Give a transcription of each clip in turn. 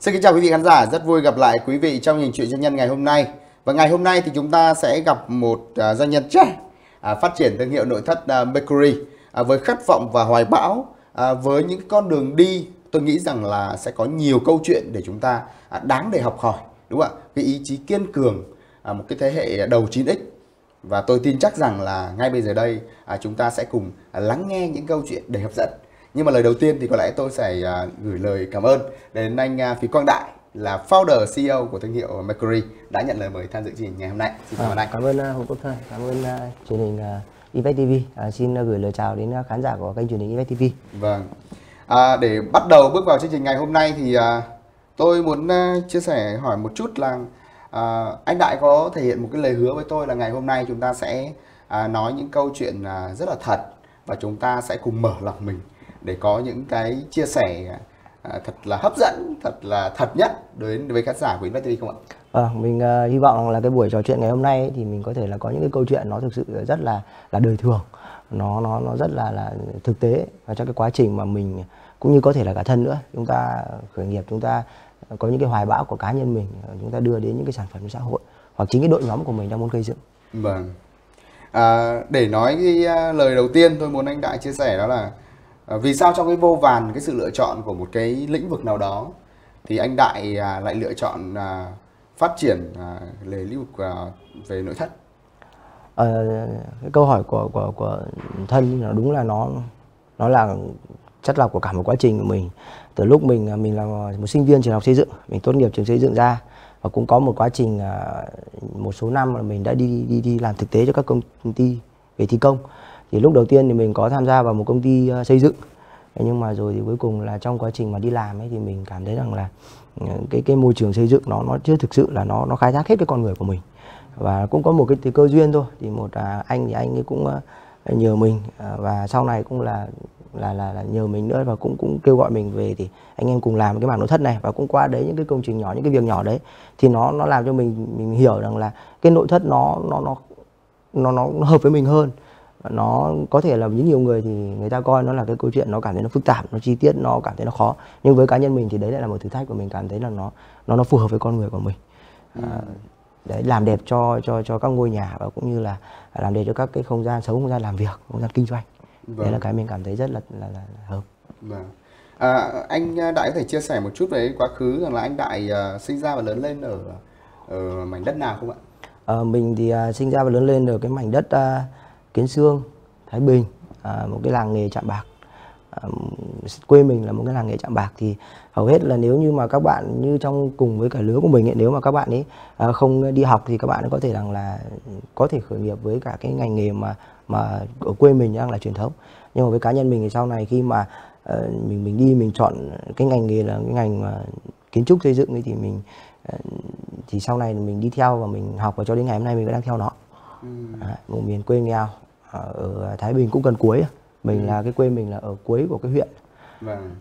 Xin kính chào quý vị khán giả, rất vui gặp lại quý vị trong những chuyện doanh nhân ngày hôm nay. Và ngày hôm nay thì chúng ta sẽ gặp một doanh nhân trẻ phát triển thương hiệu nội thất Mercury với khát vọng và hoài bão, với những con đường đi tôi nghĩ rằng là sẽ có nhiều câu chuyện để chúng ta đáng để học hỏi, đúng không ạ? Cái ý chí kiên cường, một cái thế hệ đầu 9X, và tôi tin chắc rằng là ngay bây giờ đây chúng ta sẽ cùng lắng nghe những câu chuyện để hấp dẫn. Nhưng mà lời đầu tiên thì có lẽ tôi sẽ gửi lời cảm ơn đến anh Phí Quang Đại, là founder CEO của thương hiệu Mercury, đã nhận lời mời tham dự chương trình ngày hôm nay. Xin cảm ơn anh. Cảm ơn Hồ Quốc Thân, cảm ơn truyền hình Invest TV. Xin gửi lời chào đến khán giả của kênh truyền hình Invest TV. Vâng. Để bắt đầu bước vào chương trình ngày hôm nay thì tôi muốn chia sẻ hỏi một chút là anh Đại có thể hiện một cái lời hứa với tôi là ngày hôm nay chúng ta sẽ nói những câu chuyện rất là thật, và chúng ta sẽ cùng mở lòng mình để có những cái chia sẻ thật là hấp dẫn, thật là thật nhất đến với khán giả của Invest TV không ạ? Mình hy vọng là cái buổi trò chuyện ngày hôm nay ấy, thì mình có thể là có những cái câu chuyện nó thực sự rất là đời thường, nó rất là thực tế, và trong cái quá trình mà mình cũng như có thể là cả thân nữa, chúng ta khởi nghiệp, chúng ta có những cái hoài bão của cá nhân mình, chúng ta đưa đến những cái sản phẩm cho xã hội hoặc chính cái đội nhóm của mình đang muốn gây dựng. Vâng. Để nói cái lời đầu tiên tôi muốn anh Đại chia sẻ đó là vì sao trong cái vô vàn cái sự lựa chọn của một cái lĩnh vực nào đó thì anh Đại lại lựa chọn phát triển lĩnh vực về nội thất? Cái câu hỏi của thân nó đúng là nó là chất lọc của cả một quá trình của mình. Từ lúc mình là một sinh viên trường học xây dựng, mình tốt nghiệp trường xây dựng ra, và cũng có một quá trình một số năm là mình đã đi làm thực tế cho các công ty về thi công. Thì lúc đầu tiên thì mình có tham gia vào một công ty xây dựng, nhưng mà rồi thì cuối cùng là trong quá trình mà đi làm ấy thì mình cảm thấy rằng là cái môi trường xây dựng nó chưa thực sự là nó khai thác hết cái con người của mình. Và cũng có một cái cơ duyên thôi, thì một anh thì anh ấy cũng nhờ mình, và sau này cũng là nhờ mình nữa, và cũng kêu gọi mình về thì anh em cùng làm cái mảng nội thất này. Và cũng qua đấy những cái công trình nhỏ, những cái việc nhỏ đấy thì nó làm cho mình hiểu rằng là cái nội thất nó hợp với mình hơn. Nó có thể là với nhiều người thì người ta coi nó là cái câu chuyện, nó cảm thấy nó phức tạp, nó chi tiết, nó cảm thấy nó khó, nhưng với cá nhân mình thì đấy lại là một thử thách của mình, cảm thấy là nó phù hợp với con người của mình. Để làm đẹp cho các ngôi nhà, và cũng như là làm đẹp cho các cái không gian sống, không gian làm việc, không gian kinh doanh. Vâng. Đấy là cái mình cảm thấy rất là hợp. Vâng. Anh Đại có thể chia sẻ một chút về quá khứ, rằng là anh Đại sinh ra và lớn lên ở mảnh đất nào không ạ? Mình thì sinh ra và lớn lên ở cái mảnh đất Kiến Xương, Thái Bình, một cái làng nghề chạm bạc. Quê mình là một cái làng nghề chạm bạc, thì hầu hết là nếu như mà các bạn như trong cùng với cả lứa của mình ấy, nếu mà các bạn ấy không đi học thì các bạn ấy có thể rằng là có thể khởi nghiệp với cả cái ngành nghề mà ở quê mình đang là truyền thống. Nhưng mà với cá nhân mình thì sau này khi mà mình chọn cái ngành nghề là cái ngành kiến trúc xây dựng ấy, thì mình thì sau này mình đi theo và mình học, và cho đến ngày hôm nay mình vẫn đang theo nó. Một miền quê nghèo ở Thái Bình cũng gần cuối, mình là cái quê mình là ở cuối của cái huyện. Vâng.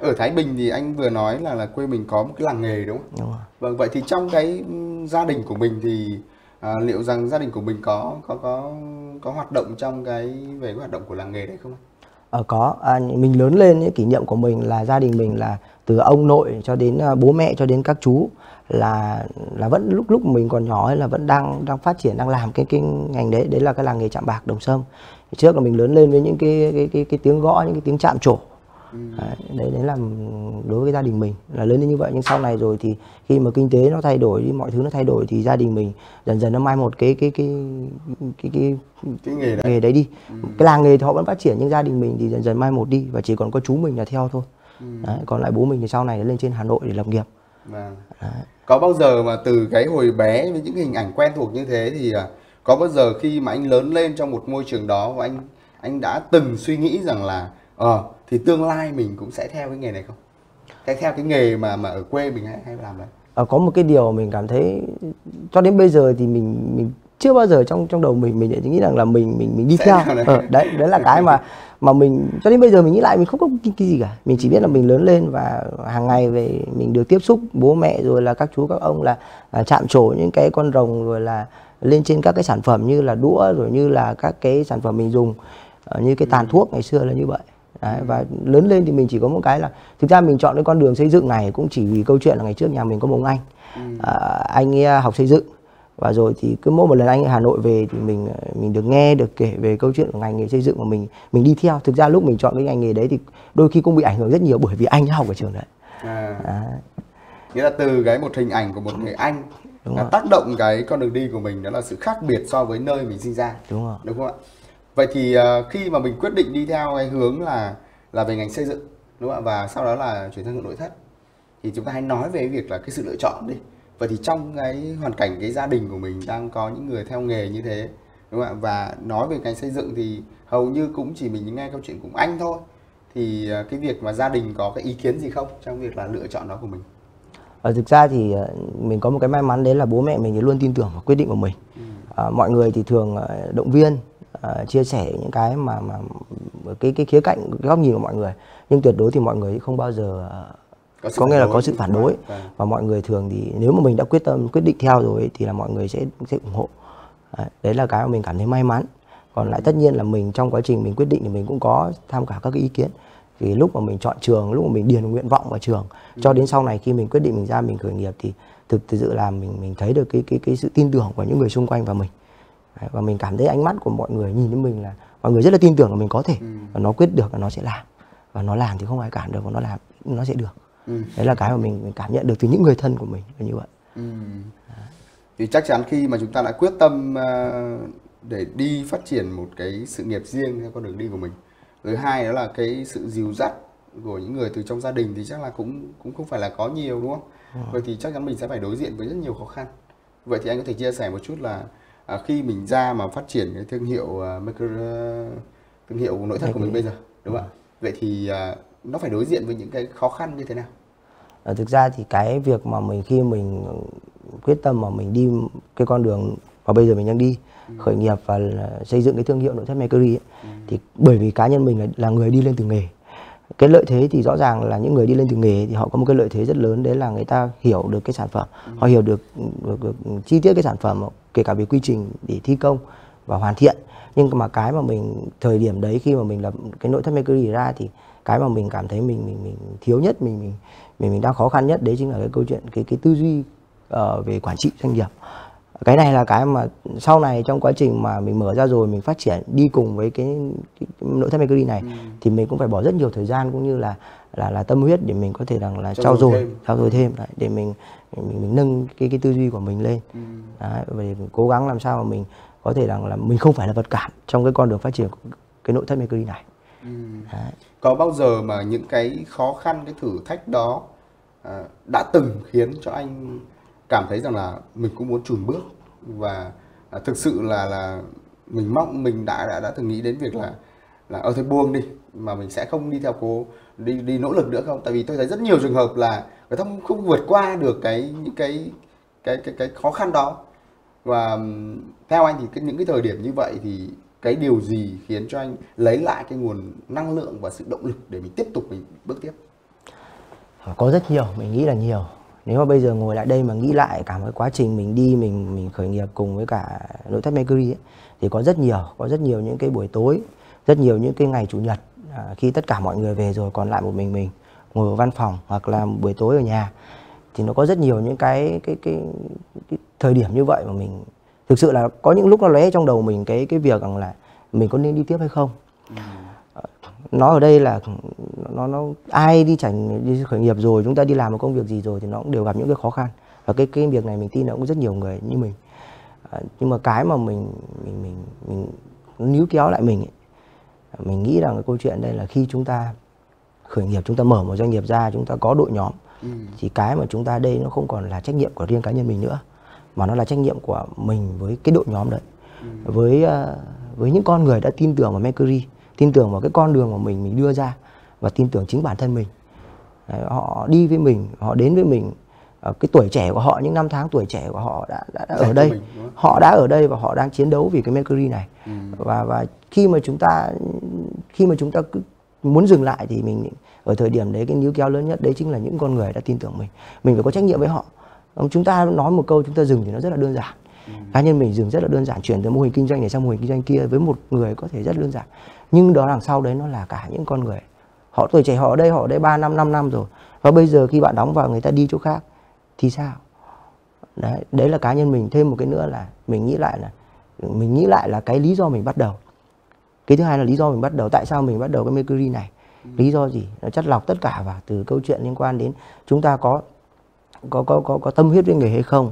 Ở Thái Bình thì anh vừa nói là quê mình có một cái làng nghề, đúng không? Đúng rồi. Vâng, vậy thì trong cái gia đình của mình thì liệu rằng gia đình của mình có hoạt động trong cái hoạt động của làng nghề đấy không? Có. Mình lớn lên những kỷ niệm của mình là gia đình mình là từ ông nội cho đến bố mẹ cho đến các chú là vẫn lúc mình còn nhỏ ấy là vẫn đang phát triển, đang làm cái ngành đấy, đấy là cái làng nghề chạm bạc Đồng Sâm. Trước là mình lớn lên với những cái tiếng gõ, những cái tiếng chạm trổ. Đấy là đối với gia đình mình là lớn lên như vậy. Nhưng sau này rồi thì khi mà kinh tế nó thay đổi đi, mọi thứ nó thay đổi, thì gia đình mình dần dần nó mai một cái nghề đấy đi. Cái làng nghề thì họ vẫn phát triển, nhưng gia đình mình thì dần dần mai một đi, và chỉ còn có chú mình là theo thôi. Đấy, còn lại bố mình thì sau này lên trên Hà Nội để lập nghiệp. Có bao giờ mà từ cái hồi bé với những hình ảnh quen thuộc như thế thì có bao giờ khi mà anh lớn lên trong một môi trường đó và anh đã từng suy nghĩ rằng là thì tương lai mình cũng sẽ theo cái nghề này không? Theo cái nghề mà ở quê mình hay làm đấy? Có một cái điều mình cảm thấy cho đến bây giờ thì mình chưa bao giờ trong đầu mình lại nghĩ rằng là mình đi theo. Đấy là cái mà mình cho đến bây giờ mình nghĩ lại mình không có cái gì cả. Mình chỉ biết là mình lớn lên và hàng ngày về mình được tiếp xúc bố mẹ rồi là các chú các ông là chạm trổ những cái con rồng, rồi là lên trên các cái sản phẩm như là đũa, rồi như là các cái sản phẩm mình dùng như cái tàn thuốc ngày xưa là như vậy. Đấy, và lớn lên thì mình chỉ có một cái là thực ra mình chọn cái con đường xây dựng này cũng chỉ vì câu chuyện là ngày trước nhà mình có một ông anh, anh ấy học xây dựng, và rồi thì cứ mỗi một lần anh ở Hà Nội về thì mình được nghe, được kể về câu chuyện của ngành nghề xây dựng mà mình đi theo. Thực ra lúc mình chọn cái ngành nghề đấy thì đôi khi cũng bị ảnh hưởng rất nhiều bởi vì anh đã học ở trường đấy. Nghĩa là từ cái một hình ảnh của một người anh đã tác động cái con đường đi của mình, đó là sự khác biệt so với nơi mình sinh ra. Đúng rồi. Đúng không ạ? Vậy thì khi mà mình quyết định đi theo cái hướng là về ngành xây dựng, đúng không ạ? Và sau đó là chuyển sang nội thất, thì chúng ta hãy nói về việc là cái sự lựa chọn đi. Vậy thì trong cái hoàn cảnh cái gia đình của mình đang có những người theo nghề như thế, đúng không ạ? Và nói về ngành xây dựng thì hầu như cũng chỉ mình nghe câu chuyện của anh thôi. Thì cái việc mà gia đình có cái ý kiến gì không trong việc là lựa chọn đó của mình? Thực ra thì mình có một cái may mắn đấy là bố mẹ mình thì luôn tin tưởng vào quyết định của mình. Mọi người thì thường động viên, chia sẻ những cái mà cái khía cạnh, cái góc nhìn của mọi người, nhưng tuyệt đối thì mọi người không bao giờ có nghĩa là có sự phản đối, và mọi người thường thì nếu mà mình đã quyết định theo rồi ấy, thì là mọi người sẽ ủng hộ. Đấy là cái mà mình cảm thấy may mắn. Còn lại tất nhiên là mình trong quá trình mình quyết định thì mình cũng có tham khảo các cái ý kiến. Thì lúc mà mình chọn trường, lúc mà mình điền nguyện vọng vào trường, cho đến sau này khi mình quyết định mình ra mình khởi nghiệp thì thực sự là mình thấy được cái sự tin tưởng của những người xung quanh vào mình. Đấy, và mình cảm thấy ánh mắt của mọi người nhìn đến mình là mọi người rất là tin tưởng là mình có thể, và nó quyết được là nó sẽ làm, và nó làm thì không ai cản được, và nó làm nó sẽ được. Đấy là cái mà mình cảm nhận được từ những người thân của mình là như vậy. Thì chắc chắn khi mà chúng ta đã quyết tâm để đi phát triển một cái sự nghiệp riêng theo con đường đi của mình, thứ hai đó là cái sự dìu dắt của những người từ trong gia đình thì chắc là cũng không phải là có nhiều, đúng không? Vậy thì chắc chắn mình sẽ phải đối diện với rất nhiều khó khăn. Vậy thì anh có thể chia sẻ một chút là khi mình ra mà phát triển cái thương hiệu thương hiệu nội thất của mình bây giờ, đúng không ạ? Vậy thì nó phải đối diện với những cái khó khăn như thế nào? Thực ra thì cái việc mà khi mình quyết tâm mà mình đi cái con đường mà bây giờ mình đang đi, khởi nghiệp và xây dựng cái thương hiệu nội thất Mercury ấy, thì bởi vì cá nhân mình là người đi lên từ nghề. Cái lợi thế thì rõ ràng là những người đi lên từ nghề thì họ có một cái lợi thế rất lớn, đấy là người ta hiểu được cái sản phẩm, họ hiểu được chi tiết cái sản phẩm, kể cả về quy trình để thi công và hoàn thiện. Nhưng mà cái mà mình thời điểm đấy khi mà mình làm cái nội thất Mercury ra thì cái mà mình cảm thấy mình thiếu nhất, mình đang khó khăn nhất đấy chính là cái câu chuyện cái tư duy về quản trị doanh nghiệp. Cái này là cái mà sau này trong quá trình mà mình mở ra rồi mình phát triển đi cùng với cái nội thất Mercury này thì mình cũng phải bỏ rất nhiều thời gian cũng như là tâm huyết để mình có thể rằng là trau dồi thêm đấy, để mình nâng cái tư duy của mình lên. Đấy, và để cố gắng làm sao mà mình có thể rằng là mình không phải là vật cản trong cái con đường phát triển của cái nội thất Mercury này. Đấy. Có bao giờ mà những cái khó khăn, cái thử thách đó đã từng khiến cho anh cảm thấy rằng là mình cũng muốn chùn bước, và thực sự là mình mong mình đã từng nghĩ đến việc là ở thôi buông đi mà mình sẽ không đi theo đi nỗ lực nữa không? Tại vì tôi thấy rất nhiều trường hợp là người ta không vượt qua được những cái khó khăn đó. Và theo anh thì những cái thời điểm như vậy thì cái điều gì khiến cho anh lấy lại cái nguồn năng lượng và sự động lực để mình tiếp tục mình bước tiếp? Có rất nhiều, mình nghĩ là nhiều. Nếu mà bây giờ ngồi lại đây mà nghĩ lại cả một cái quá trình mình đi, mình khởi nghiệp cùng với cả nội thất Mercury ấy, thì có rất nhiều những cái buổi tối, rất nhiều những cái ngày chủ nhật khi tất cả mọi người về rồi còn lại một mình ngồi ở văn phòng hoặc là buổi tối ở nhà, thì nó có rất nhiều những cái thời điểm như vậy mà mình thực sự là có những lúc nó lóe trong đầu mình cái việc rằng là mình có nên đi tiếp hay không. Nó ở đây là nó ai đi khởi nghiệp rồi, chúng ta đi làm một công việc gì rồi thì nó cũng đều gặp những cái khó khăn, và cái việc này mình tin là cũng rất nhiều người như mình. Nhưng mà cái mà mình níu kéo lại mình ấy, mình nghĩ rằng cái câu chuyện đây là khi chúng ta khởi nghiệp, chúng ta mở một doanh nghiệp ra, chúng ta có đội nhóm, thì cái mà chúng ta đây nó không còn là trách nhiệm của riêng cá nhân mình nữa, mà nó là trách nhiệm của mình với cái đội nhóm đấy, với những con người đã tin tưởng vào Mercury, tin tưởng vào cái con đường mà mình đưa ra, và tin tưởng chính bản thân mình. Đấy, họ đi với mình, họ đến với mình, cái tuổi trẻ của họ, những năm tháng tuổi trẻ của họ đã ở đây, họ đã ở đây và họ đang chiến đấu vì cái Mercury này. Và khi mà chúng ta cứ muốn dừng lại thì mình ở thời điểm đấy cái níu kéo lớn nhất đấy chính là những con người đã tin tưởng mình. Mình phải có trách nhiệm với họ. Chúng ta nói một câu chúng ta dừng thì nó rất là đơn giản. Cá nhân mình dừng rất là đơn giản, chuyển từ mô hình kinh doanh này sang mô hình kinh doanh kia với một người có thể rất đơn giản, nhưng đó đằng sau đấy nó là cả những con người Họ tuổi trẻ họ ở đây 3 năm, 5 năm rồi. Và bây giờ khi bạn đóng vào người ta đi chỗ khác thì sao? Đấy, đấy là cá nhân mình. Thêm một cái nữa là mình nghĩ lại là cái lý do mình bắt đầu. Cái thứ hai là lý do mình bắt đầu. Tại sao mình bắt đầu cái Mercury này? Lý do gì? Nó chất lọc tất cả vào từ câu chuyện liên quan đến chúng ta có tâm huyết với nghề hay không.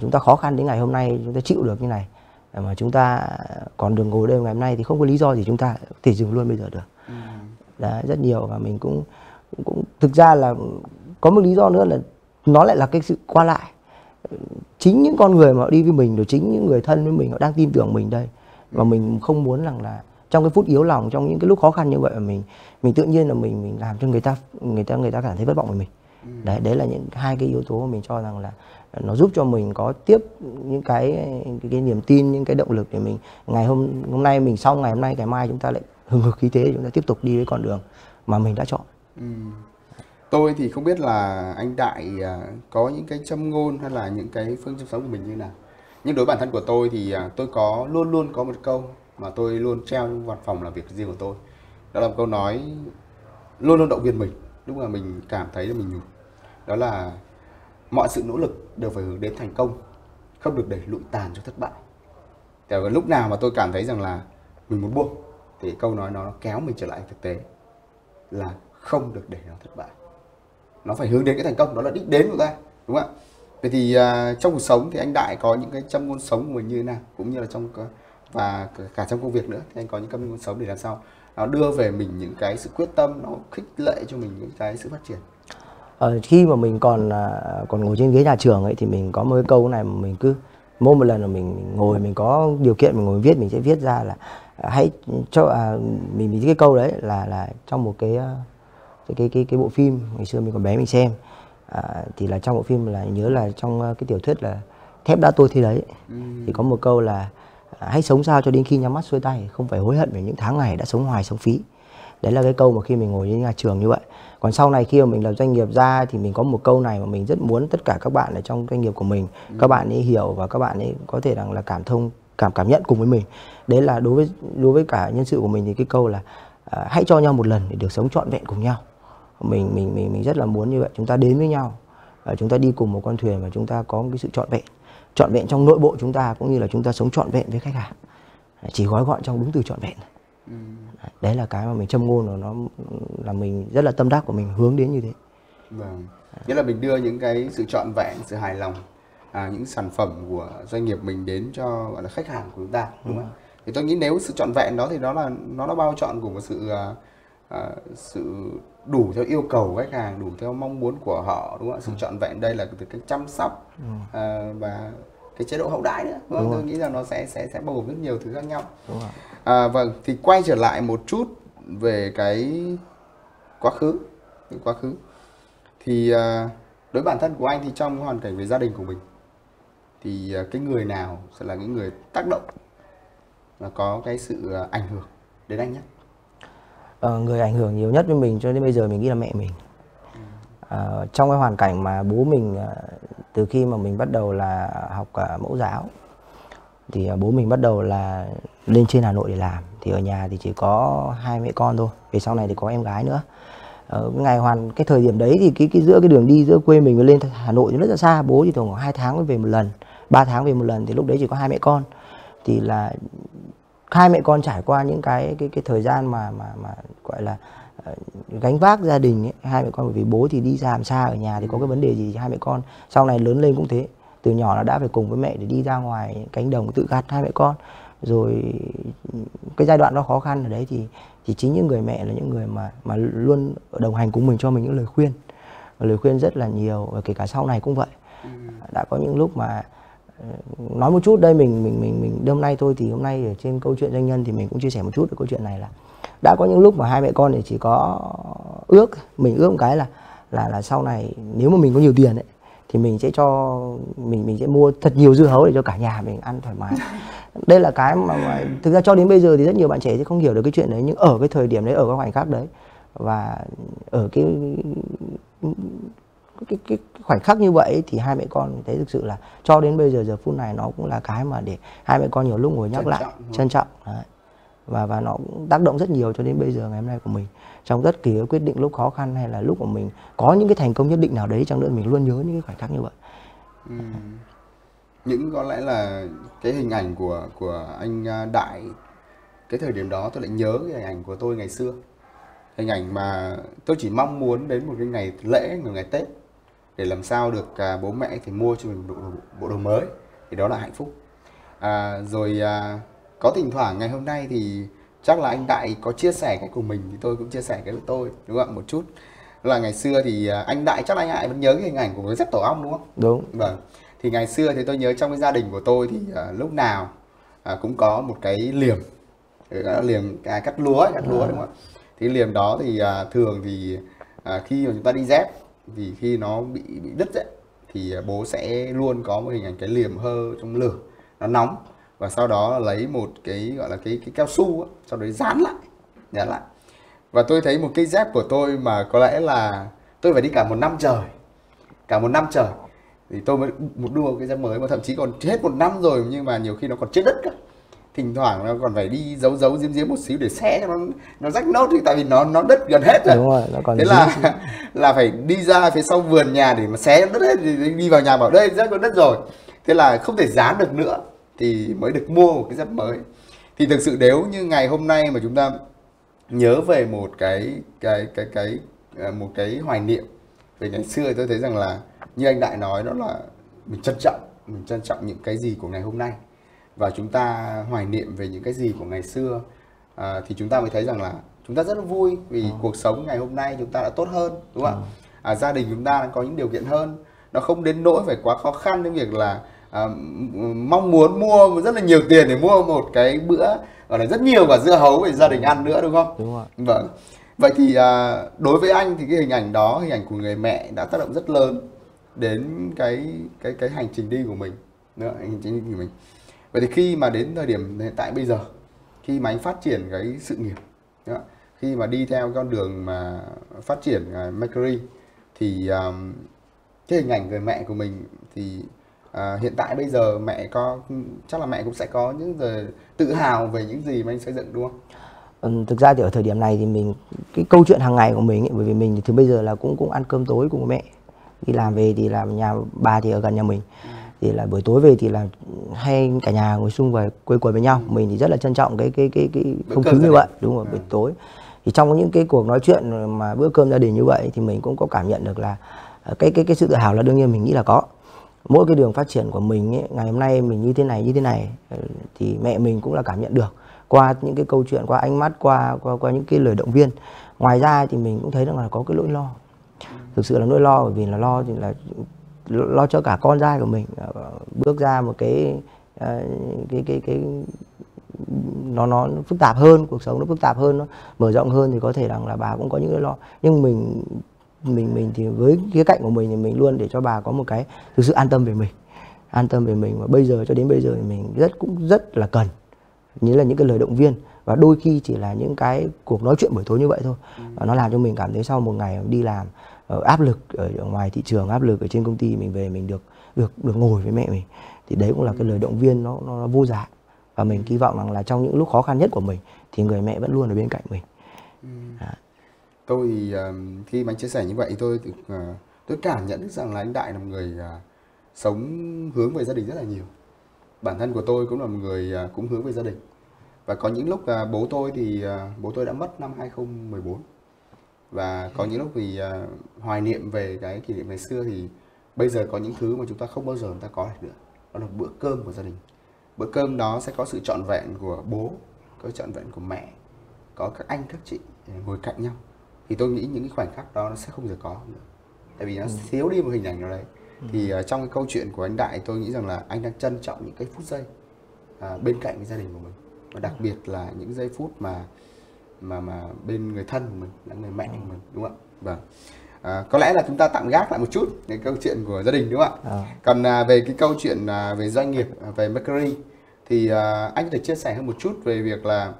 Chúng ta khó khăn đến ngày hôm nay chúng ta chịu được như này mà chúng ta còn đường ngồi đây ngày hôm nay thì không có lý do gì chúng ta thì dừng luôn bây giờ được. Đấy, rất nhiều. Và mình cũng thực ra là có một lý do nữa là nó lại là cái sự qua lại. Chính những con người mà họ đi với mình, rồi chính những người thân với mình họ đang tin tưởng mình đây. Và mình không muốn rằng là trong cái phút yếu lòng, trong những cái lúc khó khăn như vậy mà mình tự nhiên là mình làm cho người ta cảm thấy thất vọng về mình. Đấy là những hai cái yếu tố mà mình cho rằng là nó giúp cho mình có tiếp những cái niềm tin, những cái động lực để mình ngày hôm nay mình xong, ngày hôm nay ngày mai chúng ta lại hừng hực khí thế để chúng ta tiếp tục đi với con đường mà mình đã chọn. Tôi thì không biết là anh Đại có những cái châm ngôn hay là những cái phương châm sống của mình như nào, nhưng đối với bản thân của tôi thì tôi luôn có một câu mà tôi luôn treo trong văn phòng làm việc riêng của tôi, đó là một câu nói luôn động viên mình lúc mà mình cảm thấy là mình nhục. Đó là mọi sự nỗ lực đều phải hướng đến thành công, không được để lụi tàn cho thất bại. Tại vì lúc nào mà tôi cảm thấy rằng là mình muốn buông thì câu nói nó kéo mình trở lại thực tế là không được để nó thất bại. Nó phải hướng đến cái thành công, đó là đích đến của ta, đúng không ạ? Vậy thì trong cuộc sống thì anh Đại có những cái châm ngôn sống của mình như thế nào, cũng như là và cả trong công việc nữa, thì anh có những châm ngôn sống để làm sao nó đưa về mình những cái sự quyết tâm, nó khích lệ cho mình những cái sự phát triển? Khi mà mình còn ngồi trên ghế nhà trường ấy thì mình có một cái câu này mà mình cứ mỗi một lần là mình ngồi, mình có điều kiện mình ngồi viết, mình sẽ viết ra là hãy cho mình cái câu đấy là trong một cái bộ phim ngày xưa mình còn bé mình xem thì là trong bộ phim là nhớ là trong cái tiểu thuyết là Thép Đã Tôi Thế Đấy thì có một câu là hãy sống sao cho đến khi nhắm mắt xuôi tay, không phải hối hận về những tháng ngày đã sống hoài sống phí. Đấy là cái câu mà khi mình ngồi trên nhà trường như vậy. Còn sau này khi mà mình làm doanh nghiệp ra thì mình có một câu này mà mình rất muốn tất cả các bạn ở trong doanh nghiệp của mình, các bạn ấy hiểu và các bạn ấy có thể rằng là cảm nhận cùng với mình. Đấy là đối với cả nhân sự của mình thì cái câu là hãy cho nhau một lần để được sống trọn vẹn cùng nhau. Mình rất là muốn như vậy, chúng ta đến với nhau, chúng ta đi cùng một con thuyền và chúng ta có một cái sự trọn vẹn trong nội bộ chúng ta, cũng như là chúng ta sống trọn vẹn với khách hàng. Chỉ gói gọn trong đúng từ trọn vẹn. Đấy là cái mà mình châm ngôn của nó, là mình rất là tâm đắc của mình hướng đến như thế. Vâng, nghĩa là mình đưa những cái sự trọn vẹn, sự hài lòng, những sản phẩm của doanh nghiệp mình đến cho gọi là khách hàng của chúng ta, đúng không? Thì tôi nghĩ nếu sự trọn vẹn đó thì nó bao trọn của một sự đủ theo yêu cầu của khách hàng, đủ theo mong muốn của họ, đúng không? Sự trọn vẹn đây là từ cái chăm sóc và cái chế độ hậu đãi nữa, đúng không? Tôi nghĩ là nó sẽ bao gồm rất nhiều thứ khác nhau. Đúng rồi. Vâng, thì quay trở lại một chút về cái quá khứ thì đối với bản thân của anh thì trong hoàn cảnh về gia đình của mình thì cái người nào sẽ là những người tác động và có cái sự ảnh hưởng đến anh nhất? Người ảnh hưởng nhiều nhất với mình cho đến bây giờ mình nghĩ là mẹ mình. Trong cái hoàn cảnh mà bố mình từ khi mà mình bắt đầu là học mẫu giáo thì bố mình bắt đầu là lên trên Hà Nội để làm, thì ở nhà thì chỉ có hai mẹ con thôi, về sau này thì có em gái nữa. Cái thời điểm đấy thì giữa cái đường đi giữa quê mình và lên Hà Nội nó rất là xa, bố thì thường khoảng 2 tháng mới về một lần, 3 tháng về một lần, thì lúc đấy chỉ có hai mẹ con. Thì là hai mẹ con trải qua những cái thời gian mà gọi là gánh vác gia đình ấy, hai mẹ con, bởi vì bố thì đi ra làm xa, ở nhà thì có cái vấn đề gì thì hai mẹ con sau này lớn lên cũng thế, từ nhỏ là đã phải cùng với mẹ để đi ra ngoài cánh đồng tự gặt hai mẹ con. Rồi cái giai đoạn đó khó khăn ở đấy thì chính những người mẹ là những người mà luôn đồng hành cùng mình, cho mình những lời khuyên. Và lời khuyên rất là nhiều, và kể cả sau này cũng vậy. Đã có những lúc mà nói một chút đây mình hôm nay thôi, thì hôm nay ở trên câu chuyện doanh nhân thì mình cũng chia sẻ một chút về câu chuyện này, là đã có những lúc mà hai mẹ con thì chỉ có mình ước một cái là sau này nếu mà mình có nhiều tiền ấy thì mình sẽ mình sẽ mua thật nhiều dưa hấu để cho cả nhà mình ăn thoải mái. Đây là cái mà thực ra cho đến bây giờ thì rất nhiều bạn trẻ sẽ không hiểu được cái chuyện đấy, nhưng ở cái thời điểm đấy, ở cái khoảnh khắc đấy và ở cái khoảnh khắc như vậy thì hai mẹ con thấy thực sự là cho đến bây giờ phút này nó cũng là cái mà để hai mẹ con nhiều lúc ngồi nhắc lại, trân trọng. và nó cũng tác động rất nhiều cho đến bây giờ ngày hôm nay của mình. Trong tất kỳ quyết định lúc khó khăn hay là lúc của mình có những cái thành công nhất định nào đấy chẳng nữa, mình luôn nhớ những cái khoảnh khắc như vậy. Những có lẽ là cái hình ảnh của anh Đại cái thời điểm đó tôi lại nhớ cái hình ảnh của tôi ngày xưa. Hình ảnh mà tôi chỉ mong muốn đến một cái ngày lễ, một ngày Tết để làm sao được bố mẹ thì mua cho mình bộ đồ mới, thì đó là hạnh phúc. Có thỉnh thoảng ngày hôm nay thì chắc là anh Đại có chia sẻ cái của mình thì tôi cũng chia sẻ cái của tôi, đúng không ạ? Một chút là ngày xưa thì anh Đại chắc là anh Đại vẫn nhớ cái hình ảnh của cái dép tổ ong, đúng không? Đúng. Vâng. Thì ngày xưa thì tôi nhớ trong cái gia đình của tôi thì lúc nào cũng có một cái liềm, cắt lúa, đúng không ạ? Thì liềm đó thì thường thì khi mà chúng ta đi dép thì khi nó bị đứt ấy, thì bố sẽ luôn có một hình ảnh cái liềm hơ trong lửa, nó nóng, và sau đó lấy một cái gọi là cái cao su ấy, sau đó dán lại, và tôi thấy một cái dép của tôi mà có lẽ là tôi phải đi cả một năm trời, thì tôi mới mua cái dép mới, mà thậm chí còn hết một năm rồi nhưng mà nhiều khi nó còn chết đất cả. Thỉnh thoảng nó còn phải đi giấu giếm một xíu để xé cho nó rách nốt, thì tại vì nó đứt gần hết rồi. Đúng rồi, nó còn thế là phải đi ra phía sau vườn nhà để mà xé đứt hết, đi vào nhà bảo đây dép con đứt rồi, thế là không thể dán được nữa thì mới được mua một cái dép mới. Thì thực sự nếu như ngày hôm nay mà chúng ta nhớ về một cái hoài niệm về ngày xưa, tôi thấy rằng là như anh Đại nói, đó là mình trân trọng, những cái gì của ngày hôm nay, và chúng ta hoài niệm về những cái gì của ngày xưa, thì chúng ta mới thấy rằng là chúng ta rất là vui vì cuộc sống ngày hôm nay chúng ta đã tốt hơn, đúng không ạ? Gia đình chúng ta đã có những điều kiện hơn, nó không đến nỗi phải quá khó khăn đến việc là mong muốn mua rất là nhiều tiền để mua một cái bữa gọi là rất nhiều quả dưa hấu để gia đình ăn nữa, đúng không? Đúng rồi. Vâng. Vậy thì đối với anh thì cái hình ảnh đó, hình ảnh của người mẹ đã tác động rất lớn đến cái hành trình đi của mình, Vậy thì khi mà đến thời điểm hiện tại bây giờ, khi mà anh phát triển cái sự nghiệp, khi mà đi theo con đường mà phát triển Mercury, thì cái hình ảnh người mẹ của mình thì hiện tại bây giờ mẹ có, chắc là mẹ cũng sẽ có những giờ tự hào về những gì mà anh xây dựng, đúng không? Thực ra thì ở thời điểm này thì mình cái câu chuyện hàng ngày của mình ấy, bởi vì mình thì bây giờ là cũng ăn cơm tối cùng mẹ, đi làm về thì làm nhà bà thì ở gần nhà mình, thì là buổi tối về thì là hay cả nhà ngồi xung về quây quần với nhau. Mình thì rất là trân trọng cái không khí như vậy, đúng rồi. Buổi tối thì trong những cái cuộc nói chuyện mà bữa cơm gia đình như vậy thì mình cũng có cảm nhận được là cái sự tự hào là đương nhiên mình nghĩ là có. Mỗi cái đường phát triển của mình ấy, ngày hôm nay mình như thế này thì mẹ mình cũng là cảm nhận được qua những cái câu chuyện, qua ánh mắt, qua những cái lời động viên. Ngoài ra thì mình cũng thấy rằng là có cái nỗi lo, thực sự là nỗi lo, bởi vì là lo thì là lo cho cả con trai của mình bước ra một cái nó phức tạp hơn, cuộc sống nó phức tạp hơn, nó mở rộng hơn, thì có thể rằng là bà cũng có những cái lo. Nhưng mình thì với khía cạnh của mình thì mình luôn để cho bà có một cái thực sự an tâm về mình, và bây giờ cho đến bây giờ thì mình rất là cần như là những cái lời động viên, và đôi khi chỉ là những cái cuộc nói chuyện buổi tối như vậy thôi. Nó làm cho mình cảm thấy sau một ngày đi làm áp lực ở ngoài thị trường, áp lực ở trên công ty, mình về mình được ngồi với mẹ mình, thì đấy cũng là cái lời động viên nó vô giá. Và mình kỳ vọng rằng là trong những lúc khó khăn nhất của mình thì người mẹ vẫn luôn ở bên cạnh mình. Tôi thì khi mà anh chia sẻ như vậy tôi cảm nhận được rằng là anh Đại là một người sống hướng về gia đình rất là nhiều. Bản thân của tôi cũng là một người cũng hướng về gia đình. Và có những lúc bố tôi thì bố tôi đã mất năm 2014. Và có những lúc thì hoài niệm về cái kỷ niệm ngày xưa, thì bây giờ có những thứ mà chúng ta không bao giờ chúng ta có được nữa. Đó là bữa cơm của gia đình. Bữa cơm đó sẽ có sự trọn vẹn của bố, có trọn vẹn của mẹ, có các anh các chị ngồi cạnh nhau. Thì tôi nghĩ những cái khoảnh khắc đó nó sẽ không giờ có nữa, tại vì nó thiếu đi một hình ảnh nào đấy. Thì trong cái câu chuyện của anh Đại, tôi nghĩ rằng là anh đang trân trọng những cái phút giây bên cạnh với gia đình của mình, và đặc biệt là những giây phút mà bên người thân của mình, là người mẹ của mình, đúng không ạ? Vâng. Có lẽ là chúng ta tạm gác lại một chút cái câu chuyện của gia đình, đúng không ạ? Còn về cái câu chuyện về doanh nghiệp, về Mercury, thì anh có thể chia sẻ hơn một chút về việc là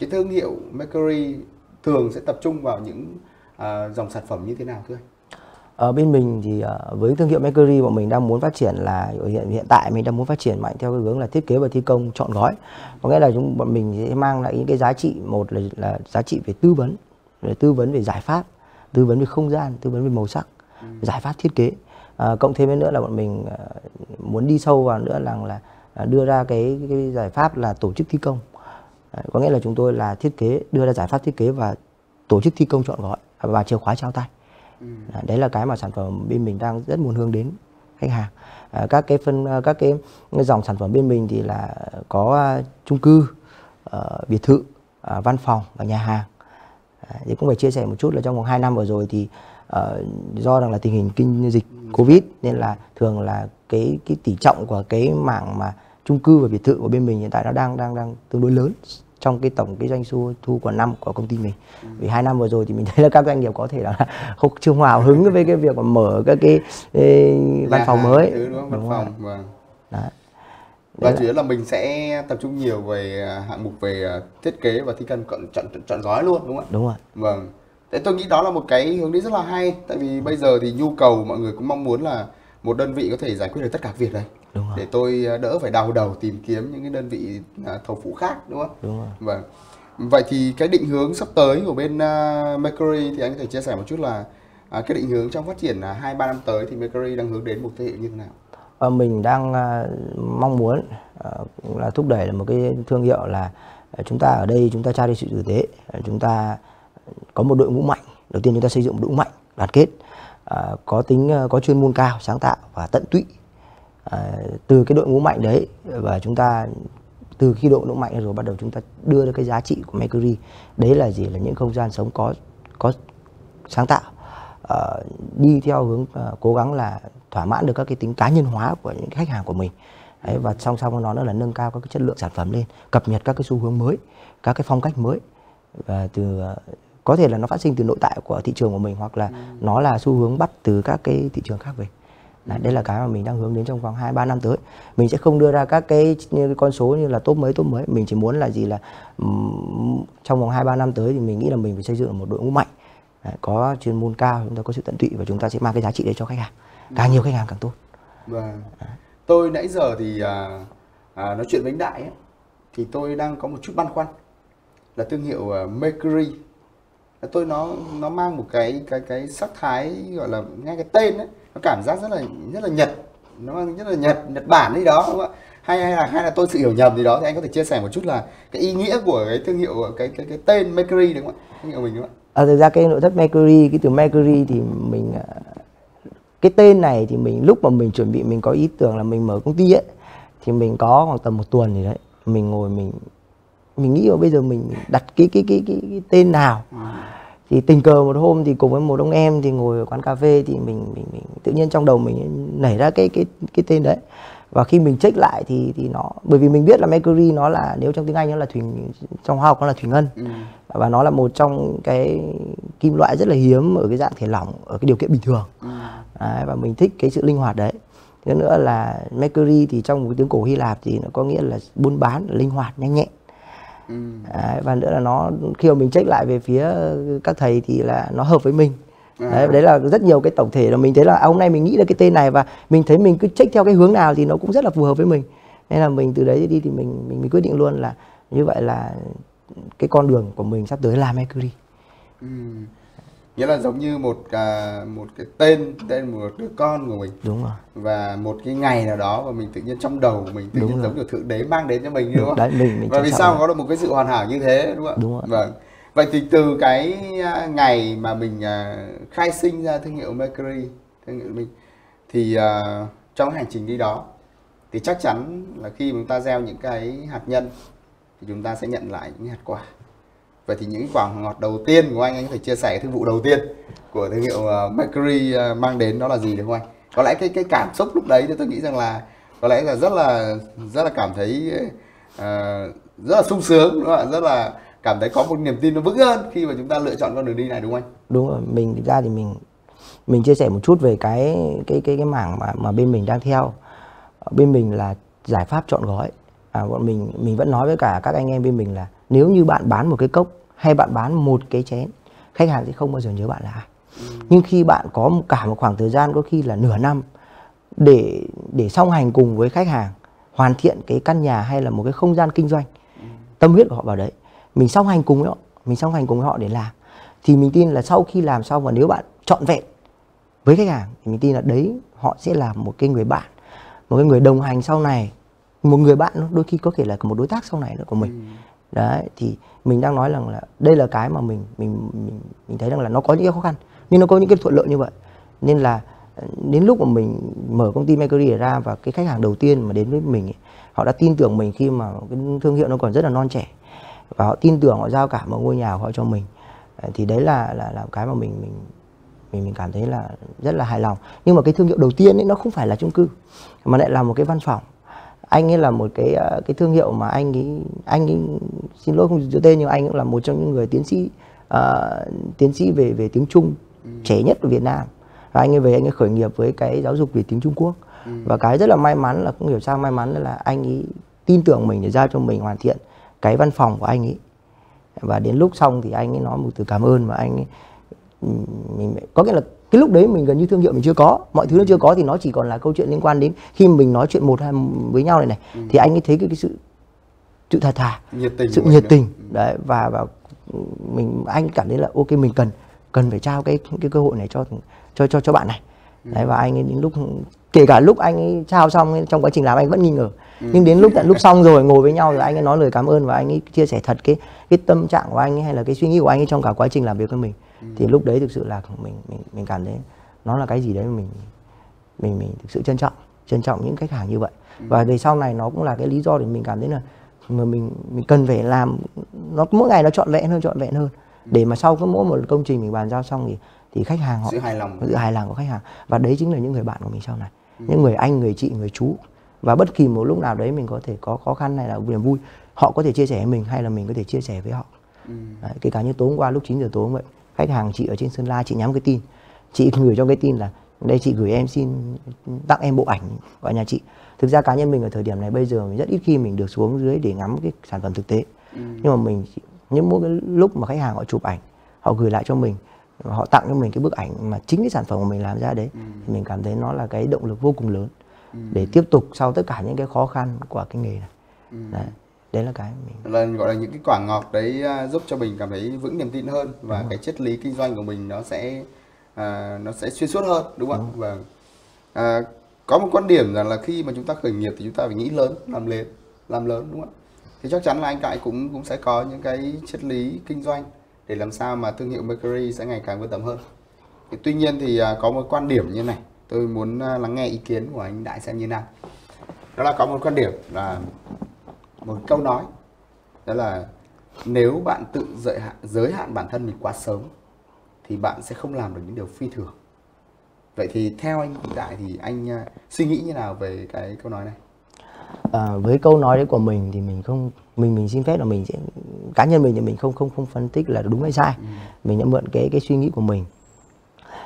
cái thương hiệu Mercury thường sẽ tập trung vào những dòng sản phẩm như thế nào thưa anh? Ở bên mình thì với thương hiệu Mercury bọn mình đang muốn phát triển là hiện tại mình đang muốn phát triển mạnh theo cái hướng là thiết kế và thi công trọn gói. Có nghĩa là bọn mình sẽ mang lại những cái giá trị, một là giá trị về tư vấn về giải pháp, tư vấn về không gian, tư vấn về màu sắc, giải pháp thiết kế. Cộng thêm nữa là bọn mình muốn đi sâu vào nữa là đưa ra cái giải pháp là tổ chức thi công. Có nghĩa là chúng tôi là thiết kế, đưa ra giải pháp thiết kế và tổ chức thi công trọn gói và chìa khóa trao tay. Đấy là cái mà sản phẩm bên mình đang rất muốn hướng đến khách hàng. Các cái dòng sản phẩm bên mình thì là có chung cư, biệt thự, văn phòng và nhà hàng. Thì cũng phải chia sẻ một chút là trong vòng 2 năm vừa rồi thì do rằng là tình hình kinh dịch Covid nên là thường là cái tỷ trọng của cái mảng mà chung cư và biệt thự của bên mình hiện tại nó đang tương đối lớn trong cái tổng cái doanh thu của năm của công ty mình. Vì 2 năm vừa rồi thì mình thấy là các doanh nghiệp có thể là không chưa hòa hứng với cái việc mà mở các cái văn phòng mới, văn phòng. Vâng. Đấy. Và chủ yếu là mình sẽ tập trung nhiều về hạng mục về thiết kế và thi công chọn gói luôn, đúng không ạ? Đúng rồi. Vâng. Thế tôi nghĩ đó là một cái hướng đi rất là hay, tại vì bây giờ thì nhu cầu mọi người cũng mong muốn là một đơn vị có thể giải quyết được tất cả việc này. Đúng rồi. Để tôi đỡ phải đau đầu tìm kiếm những cái đơn vị thầu phụ khác, đúng không? Đúng rồi. Vâng. Vậy thì cái định hướng sắp tới của bên Mercury thì anh có thể chia sẻ một chút là cái định hướng trong phát triển 2-3 năm tới thì Mercury đang hướng đến một thương hiệu như thế nào? Mình đang mong muốn là thúc đẩy một cái thương hiệu là chúng ta ở đây chúng ta trao đi sự tử tế, chúng ta có một đội ngũ mạnh. Đầu tiên chúng ta xây dựng một đội ngũ mạnh, đoàn kết, có chuyên môn cao, sáng tạo và tận tụy. Từ cái đội ngũ mạnh đấy và chúng ta từ khi đội ngũ mạnh rồi bắt đầu chúng ta đưa ra cái giá trị của Mercury. Đấy là gì? Là những không gian sống có sáng tạo, đi theo hướng cố gắng là thỏa mãn được các cái tính cá nhân hóa của những khách hàng của mình. Đấy, và song song với nó nữa là nâng cao các cái chất lượng sản phẩm lên, cập nhật các cái xu hướng mới, các cái phong cách mới, và từ có thể là nó phát sinh từ nội tại của thị trường của mình hoặc là nó là xu hướng bắt từ các cái thị trường khác về. Đấy là cái mà mình đang hướng đến trong vòng 2-3 năm tới. Mình sẽ không đưa ra các cái con số như là top mới. Mình chỉ muốn là gì là trong vòng 2-3 năm tới thì mình nghĩ là mình phải xây dựng một đội ngũ mạnh, có chuyên môn cao, chúng ta có sự tận tụy và chúng ta sẽ mang cái giá trị đấy cho khách hàng. Càng nhiều khách hàng càng tốt. Vâng. Tôi nãy giờ thì nói chuyện với anh Đại ấy, thì tôi đang có một chút băn khoăn là thương hiệu Mercury. Nó mang một cái sắc thái gọi là ngay cái tên ấy, nó cảm giác rất là Nhật, nó mang rất là Nhật Bản đấy đó, đúng không ạ? Hay là tôi sự hiểu nhầm gì đó, thì anh có thể chia sẻ một chút là cái ý nghĩa của cái thương hiệu cái tên Mercury, đúng không ạ? Thương hiệu mình, đúng không ạ? Thực ra cái nội thất Mercury, cái từ Mercury thì mình cái tên này thì mình lúc mà mình chuẩn bị mình có ý tưởng là mình mở công ty ấy thì mình có khoảng tầm 1 tuần gì đấy, mình ngồi mình nghĩ là bây giờ mình đặt cái tên nào. Thì tình cờ một hôm thì cùng với một ông em thì ngồi ở quán cà phê thì mình tự nhiên trong đầu mình nảy ra cái tên đấy. Và khi mình check lại thì nó, bởi vì mình biết là Mercury nó là, nếu trong tiếng Anh nó là thủy, trong hóa học nó là thủy ngân, và nó là một trong cái kim loại rất là hiếm ở cái dạng thể lỏng ở cái điều kiện bình thường. Đấy, và mình thích cái sự linh hoạt đấy. Thứ nữa là Mercury thì trong một tiếng cổ Hy Lạp thì nó có nghĩa là buôn bán, linh hoạt, nhanh nhẹn. Đấy, và nữa là nó, khi mà mình check lại về phía các thầy thì là nó hợp với mình. Đấy là rất nhiều cái tổng thể là mình thấy là hôm nay mình nghĩ là cái tên này và mình thấy mình cứ check theo cái hướng nào thì nó cũng rất là phù hợp với mình, nên là mình từ đấy đi thì mình quyết định luôn là như vậy là cái con đường của mình sắp tới là Mercury. Nghĩa là giống như một cái tên một đứa con của mình. Đúng rồi. Và một cái ngày nào đó và mình tự nhiên trong đầu mình tự nhiên giống được thượng đế mang đến cho mình, đúng không? Đấy, mình và vì sao mà có được một cái sự hoàn hảo như thế, đúng không? Đúng rồi. Vâng. Vậy thì từ cái ngày mà mình khai sinh ra thương hiệu Mercury, thương hiệu mình, thì trong hành trình đi đó thì chắc chắn là khi chúng ta gieo những cái hạt nhân thì chúng ta sẽ nhận lại những hạt quả. Vậy thì những quả ngọt đầu tiên của anh có thể chia sẻ cái thương vụ đầu tiên của thương hiệu Mercury mang đến đó là gì, đúng không anh? Có lẽ cái cảm xúc lúc đấy thì tôi nghĩ rằng là có lẽ là rất là cảm thấy rất là sung sướng, đúng không ạ? Rất là cảm thấy có một niềm tin nó vững hơn khi mà chúng ta lựa chọn con đường đi này, đúng không anh? Đúng rồi, mình ra thì mình chia sẻ một chút về cái mảng mà bên mình đang theo. Bên mình là giải pháp trọn gói. Bọn mình vẫn nói với cả các anh em bên mình là nếu như bạn bán một cái cốc hay bạn bán một cái chén, khách hàng sẽ không bao giờ nhớ bạn là ai. Nhưng khi bạn có cả một khoảng thời gian có khi là nửa năm để song hành cùng với khách hàng hoàn thiện cái căn nhà hay là một cái không gian kinh doanh, tâm huyết của họ vào đấy, mình song hành cùng với họ, mình song hành cùng với họ để làm, thì mình tin là sau khi làm xong và nếu bạn trọn vẹn với khách hàng thì mình tin là đấy họ sẽ là một cái người bạn, một cái người đồng hành sau này, một người bạn đôi khi có thể là một đối tác sau này nữa của mình. Đấy, thì mình đang nói rằng là đây là cái mà mình thấy rằng là nó có những cái khó khăn nhưng nó có những cái thuận lợi như vậy. Nên là đến lúc mà mình mở công ty Mercury ra và cái khách hàng đầu tiên mà đến với mình ấy, họ đã tin tưởng mình khi mà cái thương hiệu nó còn rất là non trẻ và họ tin tưởng, họ giao cả một ngôi nhà của họ cho mình, thì đấy là cái mà mình cảm thấy là rất là hài lòng. Nhưng mà cái thương hiệu đầu tiên ấy nó không phải là chung cư mà lại là một cái văn phòng. Anh ấy là một cái thương hiệu mà anh ấy xin lỗi không giữ tên, nhưng anh cũng là một trong những người tiến sĩ về tiếng Trung trẻ nhất của Việt Nam. Và anh ấy về, anh ấy khởi nghiệp với cái giáo dục về tiếng Trung Quốc. Và cái rất là may mắn là không hiểu sao may mắn là anh ấy tin tưởng mình để giao cho mình hoàn thiện cái văn phòng của anh ấy. Và đến lúc xong thì anh ấy nói một từ cảm ơn mà anh ấy, mình có nghĩa là cái lúc đấy mình gần như thương hiệu mình chưa có, mọi thứ nó chưa có, thì nó chỉ còn là câu chuyện liên quan đến khi mình nói chuyện một hai với nhau này thì anh ấy thấy cái sự thật thà, sự nhiệt tình đấy, và anh cảm thấy là ok, mình cần phải trao cái cơ hội này cho bạn này. Đấy, và anh ấy đến lúc, kể cả lúc anh ấy trao xong trong quá trình làm anh vẫn nghi ngờ, nhưng đến tận lúc xong rồi ngồi với nhau rồi anh ấy nói lời cảm ơn và anh ấy chia sẻ thật cái tâm trạng của anh ấy hay là cái suy nghĩ của anh ấy trong cả quá trình làm việc với mình. Thì lúc đấy thực sự là mình cảm thấy nó là cái gì đấy mình thực sự trân trọng những khách hàng như vậy. Và về sau này nó cũng là cái lý do để mình cảm thấy là mình cần phải làm nó mỗi ngày nó trọn vẹn hơn để mà sau mỗi một công trình mình bàn giao xong thì khách hàng họ sự hài lòng của khách hàng, và đấy chính là những người bạn của mình sau này, những người anh, người chị, người chú, và bất kỳ một lúc nào đấy mình có thể có khó khăn hay là niềm vui họ có thể chia sẻ với mình hay là mình có thể chia sẻ với họ. Đấy, kể cả như tối hôm qua lúc 9 giờ tối vậy, khách hàng chị ở trên Sơn La, chị nhắm cái tin, chị gửi cho cái tin là đây chị gửi em, xin tặng em bộ ảnh ở nhà chị. Thực ra cá nhân mình ở thời điểm này bây giờ mình rất ít khi mình được xuống dưới để ngắm cái sản phẩm thực tế, nhưng mà những mỗi cái lúc mà khách hàng họ chụp ảnh, họ gửi lại cho mình, họ tặng cho mình cái bức ảnh mà chính cái sản phẩm của mình làm ra đấy, thì mình cảm thấy nó là cái động lực vô cùng lớn để tiếp tục sau tất cả những cái khó khăn của cái nghề này. Đấy là cái mình gọi là những cái quả ngọt đấy, giúp cho mình cảm thấy vững niềm tin hơn và cái triết lý kinh doanh của mình nó sẽ xuyên suốt hơn, đúng không ạ? Và có một quan điểm rằng là khi mà chúng ta khởi nghiệp thì chúng ta phải nghĩ lớn, làm lớn, đúng không ạ? Thì chắc chắn là anh Đại cũng sẽ có những cái triết lý kinh doanh để làm sao mà thương hiệu Mercury sẽ ngày càng vươn tầm hơn. Thì tuy nhiên thì có một quan điểm như này, tôi muốn lắng nghe ý kiến của anh Đại xem như nào. Đó là có một quan điểm là một câu nói, đó là nếu bạn tự giới hạn bản thân mình quá sớm thì bạn sẽ không làm được những điều phi thường. Vậy thì theo anh Đại thì anh suy nghĩ như nào về cái câu nói này? Với câu nói đấy của mình thì mình xin phép là mình sẽ, cá nhân mình thì mình không phân tích là đúng hay sai. Mình đã mượn cái suy nghĩ của mình.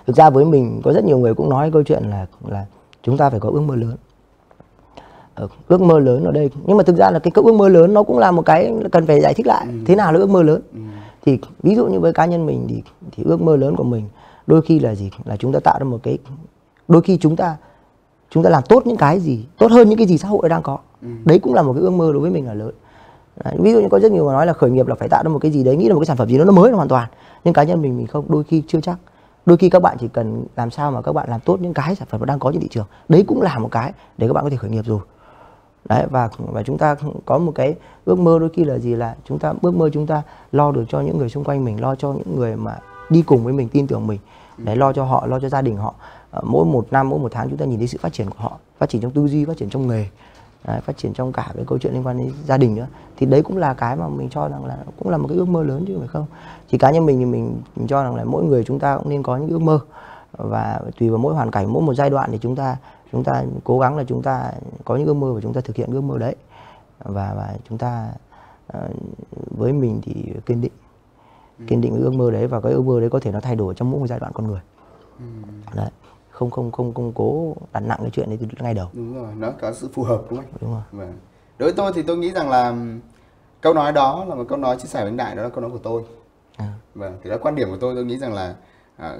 Thực ra với mình có rất nhiều người cũng nói câu chuyện là chúng ta phải có ước mơ lớn. Ước mơ lớn ở đây, nhưng mà thực ra là cái ước mơ lớn nó cũng là một cái cần phải giải thích lại thế nào là ước mơ lớn. Thì ví dụ như với cá nhân mình thì ước mơ lớn của mình đôi khi là gì, là chúng ta tạo ra một cái, đôi khi chúng ta làm tốt những cái gì tốt hơn những cái gì xã hội đang có, đấy cũng là một cái ước mơ đối với mình là lớn. Đấy, ví dụ như có rất nhiều người nói là khởi nghiệp là phải tạo ra một cái gì đấy, nghĩ là một cái sản phẩm gì đó nó mới hoàn toàn, nhưng cá nhân mình không, đôi khi chưa chắc. Đôi khi các bạn chỉ cần làm sao mà các bạn làm tốt những cái sản phẩm đang có trên thị trường, đấy cũng là một cái để các bạn có thể khởi nghiệp rồi. Đấy, và chúng ta có một cái ước mơ đôi khi là gì, là ước mơ chúng ta lo được cho những người xung quanh mình, lo cho những người mà đi cùng với mình, tin tưởng mình, để lo cho họ, lo cho gia đình họ. Mỗi một năm, mỗi một tháng chúng ta nhìn thấy sự phát triển của họ, phát triển trong tư duy, phát triển trong nghề, đấy, phát triển trong cả cái câu chuyện liên quan đến gia đình nữa, thì đấy cũng là cái mà mình cho rằng là cũng là một cái ước mơ lớn chứ phải không. Thì cá nhân mình thì mình cho rằng là mỗi người chúng ta cũng nên có những ước mơ, và tùy vào mỗi hoàn cảnh, mỗi một giai đoạn thì chúng ta cố gắng là chúng ta có những ước mơ và chúng ta thực hiện ước mơ đấy. Và chúng ta với mình thì kiên định với ước mơ đấy, và cái ước mơ đấy có thể nó thay đổi trong mỗi một giai đoạn con người. Đấy, không cố đặt nặng cái chuyện đấy từ ngay đầu. Đúng rồi, nó có sự phù hợp, đúng không? Đúng rồi. Và đối với tôi thì tôi nghĩ rằng là câu nói đó là một câu nói chia sẻ với anh Đại, đó là câu nói của tôi. Và thì đó, quan điểm của tôi nghĩ rằng là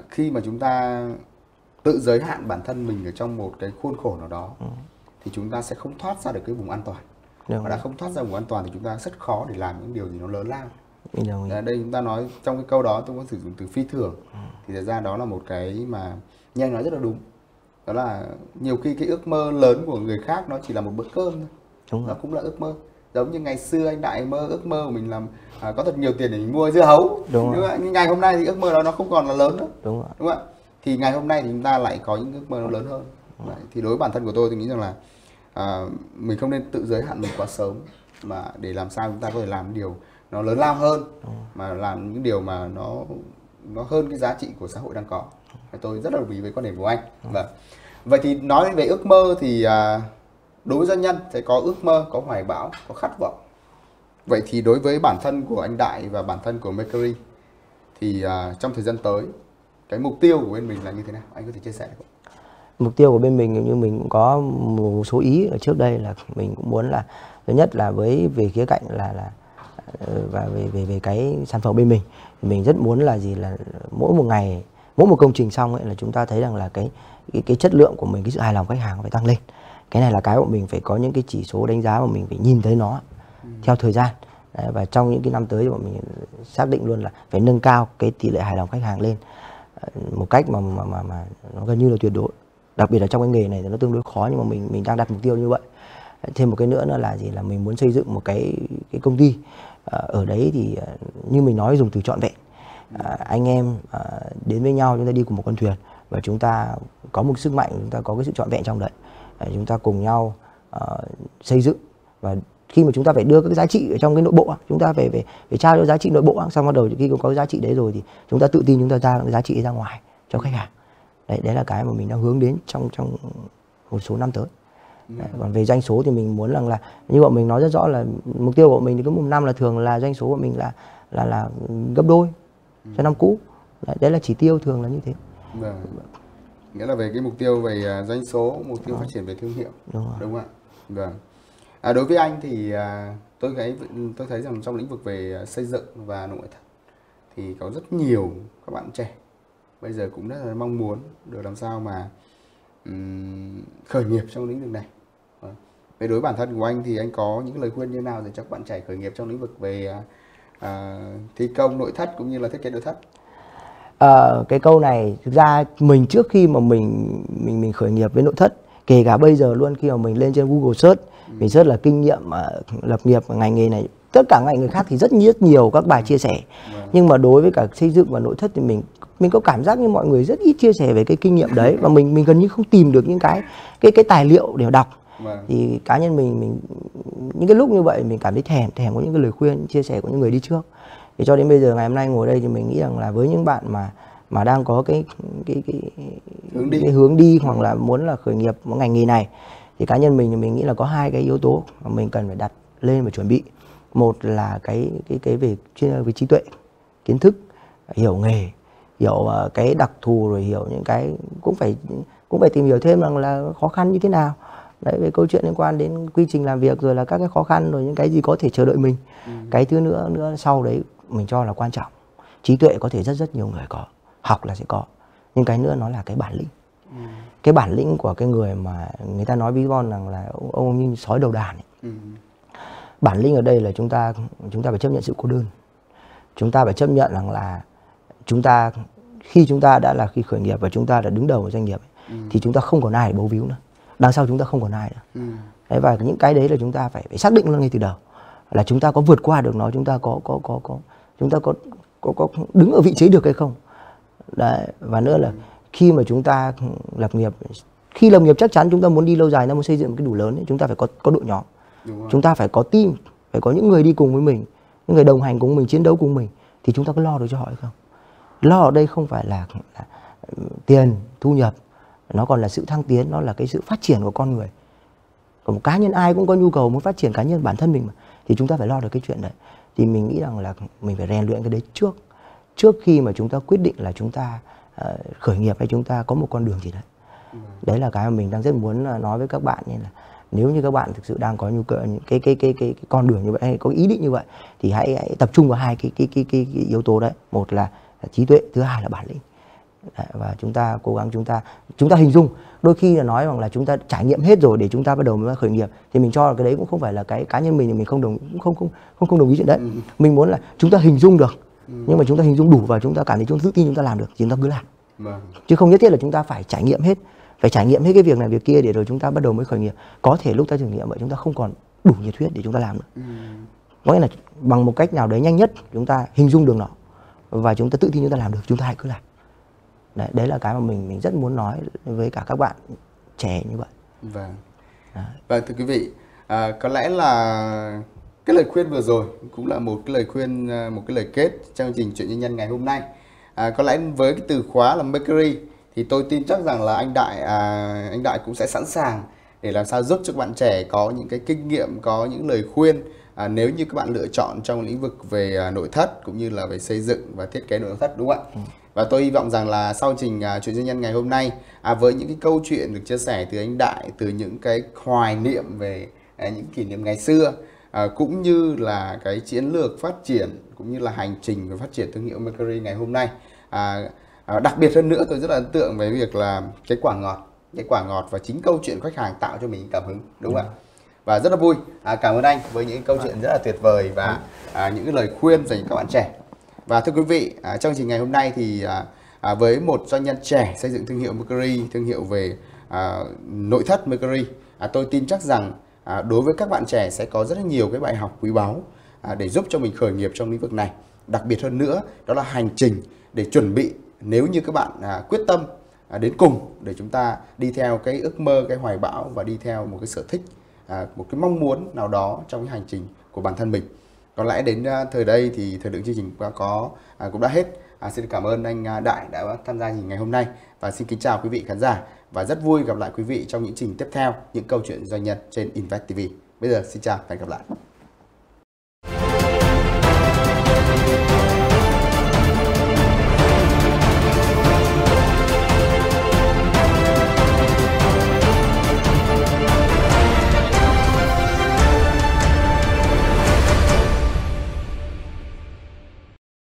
khi mà chúng ta tự giới hạn bản thân mình ở trong một cái khuôn khổ nào đó thì chúng ta sẽ không thoát ra được cái vùng an toàn. Và đã không thoát ra vùng an toàn thì chúng ta rất khó để làm những điều gì nó lớn lao. Đây chúng ta nói trong cái câu đó tôi có sử dụng từ phi thường, thì thật ra đó là một cái mà Nhi Anh nói rất là đúng. Đó là nhiều khi cái ước mơ lớn của người khác nó chỉ là một bữa cơm thôi. Nó cũng là ước mơ. Giống như ngày xưa anh Đại mơ ước mơ của mình làm có thật nhiều tiền để mình mua dưa hấu. Nhưng ngày hôm nay thì ước mơ đó nó không còn là lớn nữa. Đúng không ạ? Thì ngày hôm nay thì chúng ta lại có những ước mơ nó lớn hơn. Thì đối với bản thân của tôi nghĩ rằng là mình không nên tự giới hạn mình quá sớm, mà để làm sao chúng ta có thể làm điều nó lớn lao hơn, mà làm những điều mà nó hơn cái giá trị của xã hội đang có. Tôi rất là đồng ý với quan điểm của anh. Vậy thì nói về ước mơ thì đối với doanh nhân sẽ có ước mơ, có hoài bão, có khát vọng. Vậy thì đối với bản thân của anh Đại và bản thân của Mercury thì trong thời gian tới cái mục tiêu của bên mình là như thế nào? Anh có thể chia sẻ được không? Mục tiêu của bên mình, như mình cũng có một số ý ở trước đây, là mình cũng muốn là thứ nhất là về khía cạnh là và về cái sản phẩm bên mình, mình rất muốn là gì, là mỗi một ngày, mỗi một công trình xong ấy, là chúng ta thấy rằng là cái chất lượng của mình, cái sự hài lòng khách hàng phải tăng lên. Cái này là cái bọn mình phải có những cái chỉ số đánh giá mà mình phải nhìn thấy nó theo thời gian. Đấy, và trong những cái năm tới bọn mình xác định luôn là phải nâng cao cái tỷ lệ hài lòng khách hàng lên một cách mà nó gần như là tuyệt đối. Đặc biệt là trong cái nghề này thì nó tương đối khó, nhưng mà mình đang đặt mục tiêu như vậy. Thêm một cái nữa là gì, là mình muốn xây dựng một cái công ty, ở đấy thì như mình nói dùng từ trọn vẹn, anh em đến với nhau, chúng ta đi cùng một con thuyền và chúng ta có một sức mạnh, chúng ta có cái sự trọn vẹn trong đấy, chúng ta cùng nhau xây dựng. Và khi mà chúng ta phải đưa các giá trị ở trong cái nội bộ, chúng ta phải trao cho giá trị nội bộ, xong bắt đầu khi có giá trị đấy rồi thì chúng ta tự tin chúng ta ra cái giá trị ra ngoài cho khách hàng. Đấy là cái mà mình đang hướng đến trong một số năm tới. Còn về doanh số thì mình muốn rằng là như bọn mình nói rất rõ là mục tiêu của bọn mình thì cứ một năm là thường là doanh số của mình là gấp đôi cho năm cũ. Đấy là chỉ tiêu thường là như thế. Nghĩa là về cái mục tiêu về doanh số, mục tiêu phát triển về thương hiệu, đúng không ạ? Đối với anh thì tôi thấy rằng trong lĩnh vực về xây dựng và nội thất thì có rất nhiều các bạn trẻ bây giờ cũng rất là mong muốn được làm sao mà khởi nghiệp trong lĩnh vực này. Về đối với bản thân của anh thì anh có những lời khuyên như nào để cho các bạn trẻ khởi nghiệp trong lĩnh vực về thi công nội thất cũng như là thiết kế nội thất? Cái câu này thực ra mình trước khi mà mình khởi nghiệp với nội thất, kể cả bây giờ luôn, khi mà mình lên trên Google search, mình search là kinh nghiệm lập nghiệp ngành nghề này, tất cả ngành nghề khác thì rất nhiều các bài chia sẻ. Nhưng mà đối với cả xây dựng và nội thất thì mình có cảm giác như mọi người rất ít chia sẻ về cái kinh nghiệm đấy, và mình gần như không tìm được những cái tài liệu để đọc. Thì cá nhân mình những cái lúc như vậy mình cảm thấy thèm có những cái lời khuyên chia sẻ của những người đi trước. Thì cho đến bây giờ ngày hôm nay ngồi đây thì mình nghĩ rằng là với những bạn mà đang có cái hướng đi hoặc là muốn là khởi nghiệp một ngành nghề này, thì cá nhân mình thì mình nghĩ là có hai cái yếu tố mà mình cần phải đặt lên và chuẩn bị. Một là cái về trí tuệ, kiến thức, hiểu nghề, hiểu cái đặc thù, rồi hiểu những cái cũng phải tìm hiểu thêm rằng là khó khăn như thế nào. Đấy, về câu chuyện liên quan đến quy trình làm việc, rồi là các cái khó khăn, rồi những cái gì có thể chờ đợi mình. Cái thứ nữa sau đấy mình cho là quan trọng. Trí tuệ có thể rất nhiều người có, học là sẽ có. Nhưng cái nữa nó là cái bản lĩnh. Cái bản lĩnh của cái người mà người ta nói ví von rằng là ông như sói đầu đàn ấy. Bản lĩnh ở đây là chúng ta phải chấp nhận sự cô đơn. Chúng ta phải chấp nhận rằng là khi khởi nghiệp và chúng ta đã đứng đầu một doanh nghiệp ấy, thì chúng ta không còn ai để bấu víu nữa. Đằng sau chúng ta không còn ai nữa. Đấy, và những cái đấy là chúng ta phải xác định luôn ngay từ đầu là chúng ta có vượt qua được nó, chúng ta có đứng ở vị trí được hay không. Đấy, và nữa là khi mà chúng ta lập nghiệp chắc chắn chúng ta muốn đi lâu dài, nó muốn xây dựng một cái đủ lớn ấy, chúng ta phải có đội nhóm. Chúng ta phải có team, phải có những người đi cùng với mình, những người đồng hành cùng mình, chiến đấu cùng mình, thì chúng ta có lo được cho họ hay không. Lo ở đây không phải là tiền, thu nhập, nó còn là sự thăng tiến, nó là cái sự phát triển của con người. Còn một cá nhân ai cũng có nhu cầu muốn phát triển cá nhân bản thân mình mà, thì chúng ta phải lo được cái chuyện đấy. Thì mình nghĩ rằng là mình phải rèn luyện cái đấy trước khi mà chúng ta quyết định là chúng ta khởi nghiệp hay chúng ta có một con đường gì đấy. Đấy là cái mà mình đang rất muốn nói với các bạn, nên là nếu như các bạn thực sự đang có nhu cầu những cái con đường như vậy, hay có ý định như vậy, thì hãy tập trung vào hai cái yếu tố đấy. Một là trí tuệ, thứ hai là bản lĩnh. Và chúng ta cố gắng, chúng ta hình dung, đôi khi là nói rằng là chúng ta trải nghiệm hết rồi để chúng ta bắt đầu mới khởi nghiệp, thì mình cho là cái đấy cũng không phải là cái cá nhân mình, thì mình không đồng ý chuyện đấy. Mình muốn là chúng ta hình dung được, nhưng mà chúng ta hình dung đủ và chúng ta cảm thấy chúng ta tự tin, chúng ta làm được thì chúng ta cứ làm, chứ không nhất thiết là chúng ta phải trải nghiệm hết, cái việc này việc kia để rồi chúng ta bắt đầu mới khởi nghiệp. Có thể lúc ta thử nghiệm vậy chúng ta không còn đủ nhiệt huyết để chúng ta làm nữa. Có nghĩa là bằng một cách nào đấy nhanh nhất chúng ta hình dung được nó và chúng ta tự tin chúng ta làm được, chúng ta hãy cứ làm. Đấy là cái mà mình rất muốn nói với cả các bạn trẻ như vậy. Vâng. Vâng, thưa quý vị, có lẽ là cái lời khuyên vừa rồi cũng là một cái lời khuyên, một cái lời kết trong chương trình Chuyện Doanh Nhân ngày hôm nay. Có lẽ với cái từ khóa là Mercury thì tôi tin chắc rằng là anh Đại cũng sẽ sẵn sàng để làm sao giúp cho các bạn trẻ có những cái kinh nghiệm, có những lời khuyên nếu như các bạn lựa chọn trong lĩnh vực về nội thất cũng như là về xây dựng và thiết kế nội thất, đúng không ạ? Và tôi hy vọng rằng là sau trình Chuyện Doanh Nhân ngày hôm nay, với những cái câu chuyện được chia sẻ từ anh Đại, từ những cái hoài niệm về những kỷ niệm ngày xưa, cũng như là cái chiến lược phát triển, cũng như là hành trình về phát triển thương hiệu Mercury ngày hôm nay. Đặc biệt hơn nữa, tôi rất là ấn tượng với việc là cái quả ngọt, và chính câu chuyện khách hàng tạo cho mình cảm hứng, đúng không ạ? Và rất là vui, cảm ơn anh với những câu chuyện rất là tuyệt vời và những cái lời khuyên dành cho các bạn trẻ. Và thưa quý vị, trong chương trình ngày hôm nay thì với một doanh nhân trẻ xây dựng thương hiệu Mercury, thương hiệu về nội thất Mercury, tôi tin chắc rằng đối với các bạn trẻ sẽ có rất là nhiều cái bài học quý báu để giúp cho mình khởi nghiệp trong lĩnh vực này. Đặc biệt hơn nữa, đó là hành trình để chuẩn bị nếu như các bạn quyết tâm đến cùng để chúng ta đi theo cái ước mơ, cái hoài bão và đi theo một cái sở thích, một cái mong muốn nào đó trong cái hành trình của bản thân mình. Có lẽ đến thời đây thì thời lượng chương trình cũng đã hết. Xin cảm ơn anh Đại đã tham gia ngày hôm nay và xin kính chào quý vị khán giả, và rất vui gặp lại quý vị trong những chương trình tiếp theo, những câu chuyện doanh nhân trên Invest TV. Bây giờ xin chào và hẹn gặp lại.